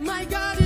My God.